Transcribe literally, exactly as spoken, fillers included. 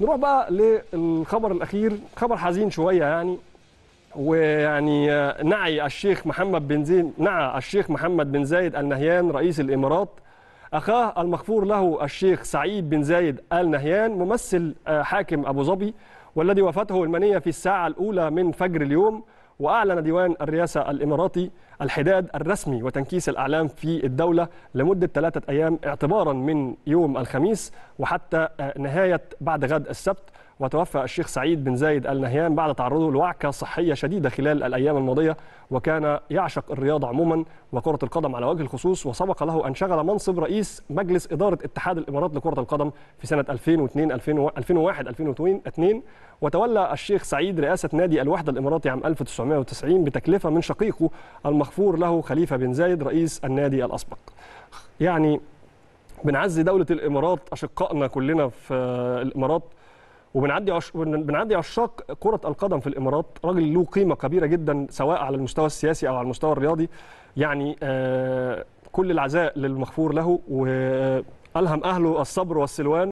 نروح بقى للخبر الأخير، خبر حزين شوية يعني، ويعني نعى الشيخ محمد بن زايد نعى الشيخ محمد بن زايد ال نهيان رئيس الإمارات أخاه المغفور له الشيخ سعيد بن زايد ال نهيان ممثل حاكم أبو ظبي، والذي وفاته المنية في الساعة الأولى من فجر اليوم. وأعلن ديوان الرئاسة الإماراتي الحداد الرسمي وتنكيس الأعلام في الدولة لمدة ثلاثة أيام اعتبارا من يوم الخميس وحتى نهاية بعد غد السبت. وتوفى الشيخ سعيد بن زايد ال نهيان بعد تعرضه لوعكة صحية شديدة خلال الأيام الماضية، وكان يعشق الرياضة عموما وكرة القدم على وجه الخصوص، وسبق له أن شغل منصب رئيس مجلس إدارة اتحاد الإمارات لكرة القدم في سنة ألفين واثنين ألفين وواحد ألفين واثنين، وتولى الشيخ سعيد رئاسة نادي الوحده الاماراتي عام ألف وتسعمائة وتسعين بتكلفة من شقيقه المغفور له خليفه بن زايد رئيس النادي الاسبق. يعني بنعزي دولة الامارات اشقائنا كلنا في الامارات، وبنعدي عش... بنعدي عشاق كرة القدم في الامارات، راجل له قيمة كبيرة جدا سواء على المستوى السياسي او على المستوى الرياضي. يعني آه كل العزاء للمغفور له، والهم اهله الصبر والسلوان.